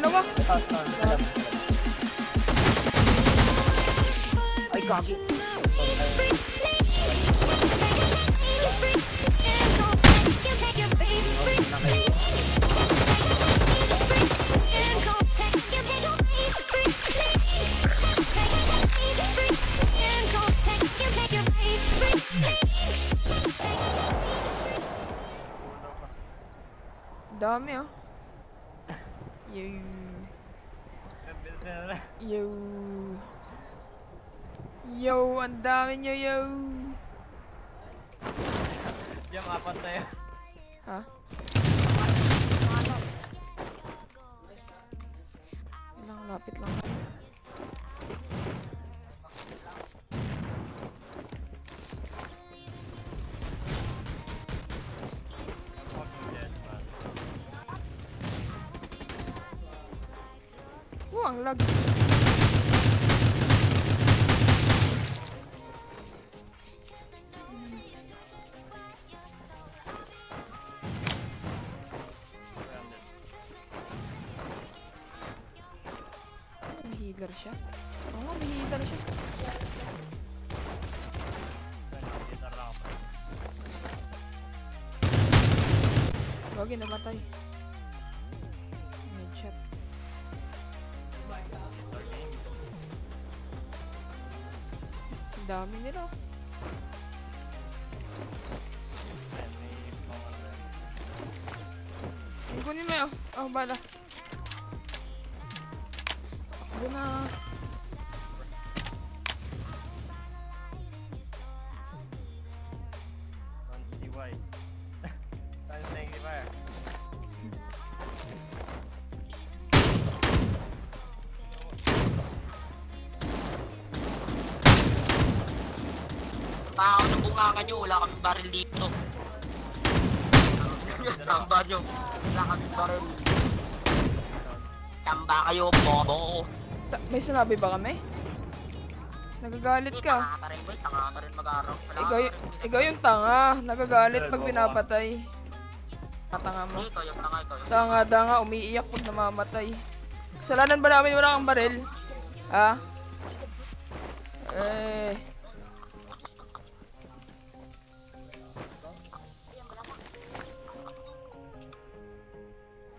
luego. Ay, copy. Dame, oh. Yo, ang dami nyo, yo. Diyan, apat tayo. Ha? Lang, lapit lang. Ang lag. Healer siya. Oo, may healer siya. Gogi, namatay. Headshot. Dami nila. Kunin mo yun. Oh, bala. Ako na. Baka nyo, wala kaming baril dito. Tamba nyo, wala kaming baril. Tamba kayo, bobo. May sinabi ba kami? Nagagalit ka. Tanga ka rin, boy. Tanga ka rin mag-araw. Ikaw yung tanga. Nagagalit pag pinapatay. Tanga mo. Tanga, umiiyak pag namamatay. Kasalanan ba namin wala kang baril? Ha?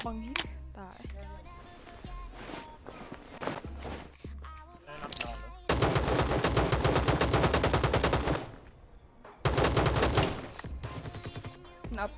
Panghit tayo. Nap.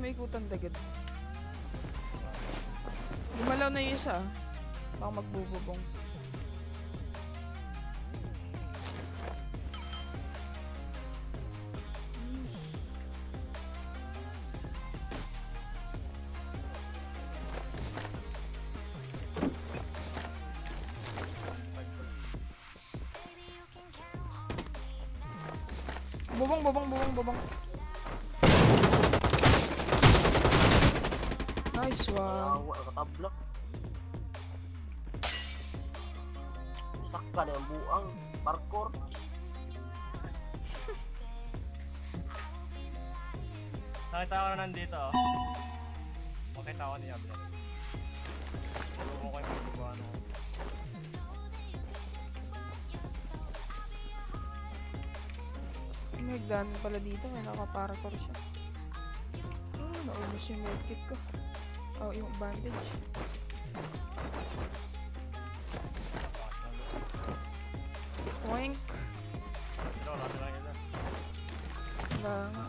May ikutan dagad. Gumalaw na yung isa. Baka magbububong. Bubong. Nice one. Wow, Taka ada yang buang parkour. Nakita ko na nandito. Makita ko niya bilang. Tulungan ko yung magbubuhan ko. Nagdaan pala dito, may nakaparkour siya. Naubos yung medkit ko. Oh, yung bandage. Oink. Pero wala sila nila. Wala nga.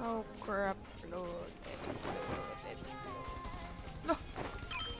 Oh crap, load it, load it, load it. Loh!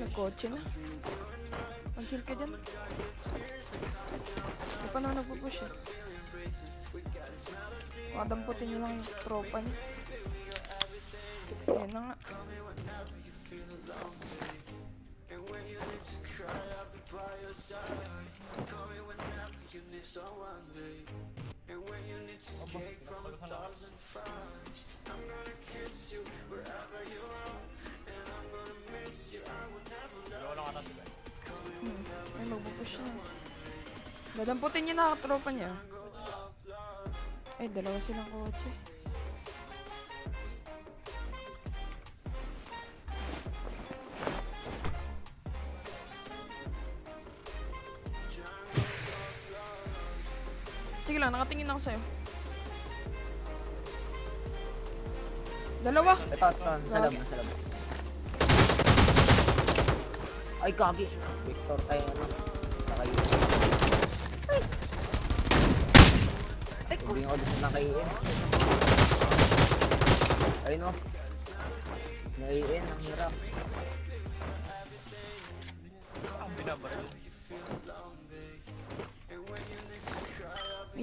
Nagkotse na. Ang kill ka dyan. Di pa naman nagpupush eh. Makadamputin nyo lang yung tropa niya. Ayan na nga. Ay, magbupush na. Dadamputin niya na katropa niya. Ay, dalawa silang kotse. Sige lang, nakatingin ako sa'yo. Dalawa! Salamat. Ay, kagi! Victor, ay, ano? Nakayin. Ay! Hindi nga ulit nakayin. Ay, no? Nakayin, ang hirap. Ang binabaril. May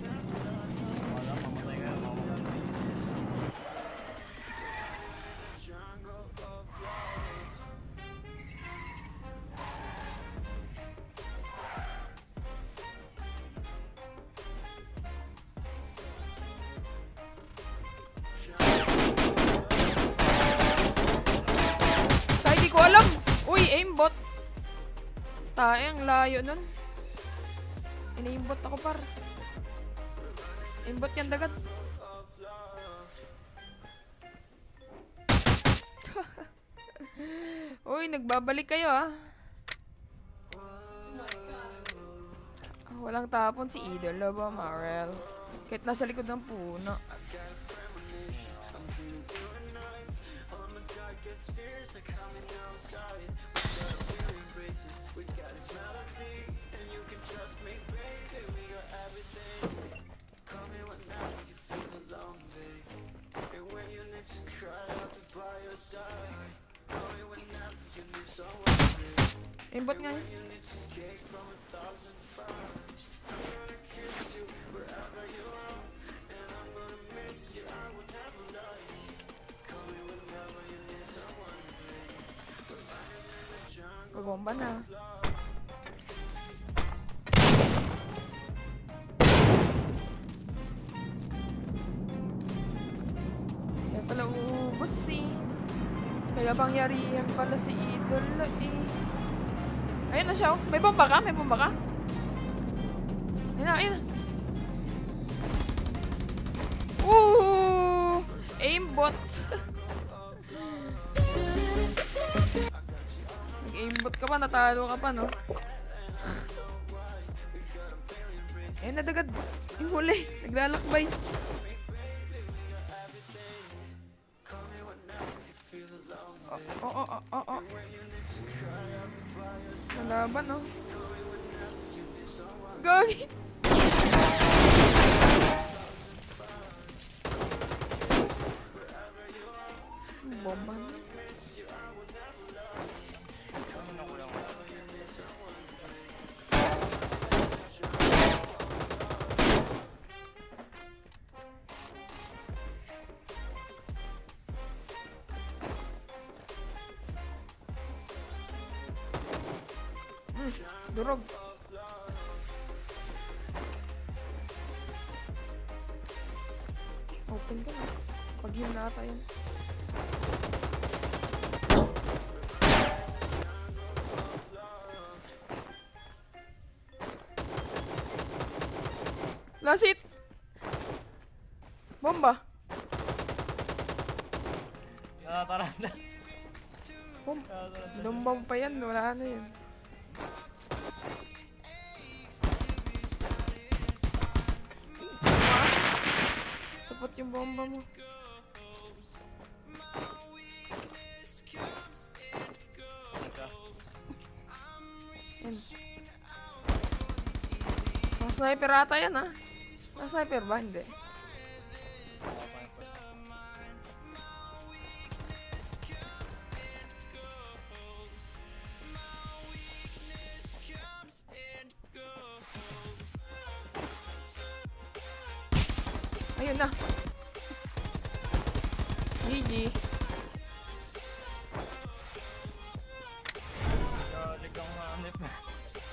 Wala, mamatay ka. Ay, ang layo nun. Inaimbot ako par. Imbot yan dagat. Uy, nagbabalik kayo ah. Walang tapon si Idol ba, Marel? Kahit nasa likod ng puno. We got this melody and you can trust me baby, we got everything. Call me whenever you feel lonely and when you need to cry, I'll be by your side. Call me whenever you need someone and when you need to escape from 1,000 fires. I'm gonna kiss you wherever you are and I'm gonna miss you, I will never lie. Call me whenever you need someone. Babomba na. Kaya pala uubos eh. Kaya pangyarihan pala si Idol eh. Ayun na siya oh. May bomba ka? Ayun na. Gamebot. Gamebot ka pa, natalo ka pa, no? Eh, nadagad. Yung huli. Naglalakbay. Oh. Nalaban, no? Gawin! Bomba. Durog. Open ka na. Pag-heal na tayo. Lasit! Bomba! Tara na. Dumbang pa yan. Wala na yan. Sapot yung bomba mo. Yan. Sniper ata yan, ha? Sniper ba? Hindi. Ayun na. GG.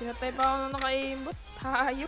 Pinatay pa ako na naka-aimbot. Tayo.